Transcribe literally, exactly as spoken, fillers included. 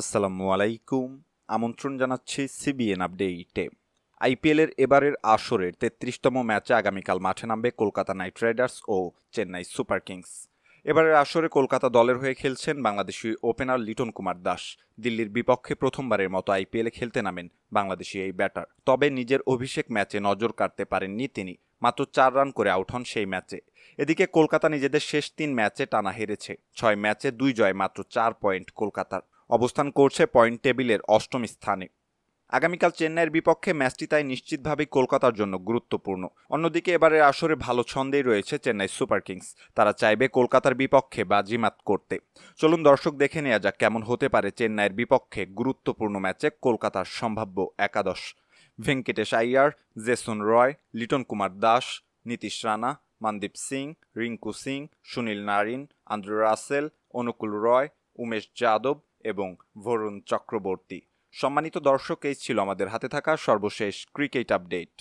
আসসালামু আলাইকুম, আমন্ত্রণ জানাচ্ছি সিবিএন আপডেটে। আইপিএলের এবারের আসরের তেত্রিশতম ম্যাচে আগামীকাল মাঠে নামবে কলকাতা নাইট রাইডার্স ও চেন্নাই সুপার কিংস। এবারের আসরে কলকাতা দলের হয়ে খেলছেন বাংলাদেশি ওপেনার লিটন কুমার দাস। দিল্লির বিপক্ষে প্রথমবারের মতো আইপিএলে খেলতে নামেন বাংলাদেশি এই ব্যাটার। তবে নিজের অভিষেক ম্যাচে নজর কাটতে পারেননি তিনি, মাত্র চার রান করে আউট হন সেই ম্যাচে। এদিকে কলকাতা নিজেদের শেষ তিন ম্যাচে টানা হেরেছে, ছয় ম্যাচে দুই জয়, মাত্র চার পয়েন্ট। কলকাতার অবস্থান করছে পয়েন্ট টেবিলের অষ্টম স্থানে। আগামীকাল চেন্নাইয়ের বিপক্ষে ম্যাচটি তাই নিশ্চিতভাবেই কলকাতার জন্য গুরুত্বপূর্ণ। অন্যদিকে এবারের আসরে ভালো ছন্দেই রয়েছে চেন্নাই সুপার কিংস, তারা চাইবে কলকাতার বিপক্ষে বাজিমাত করতে। চলুন দর্শক দেখে নেওয়া যাক কেমন হতে পারে চেন্নাইয়ের বিপক্ষে গুরুত্বপূর্ণ ম্যাচে কলকাতার সম্ভাব্য একাদশ। Venkatesh Iyer, Jason Roy, Liton Kumar Das, Nitish Rana, Mandeep Singh, Rinku Singh, Sunil Narine, Andre Russell, Anukul Roy, Umesh Yadav এবং বরুণ চক্রবর্তী। সম্মানিত দর্শক, এই ছিল আমাদের হাতে থাকা সর্বশেষ ক্রিকেট আপডেট।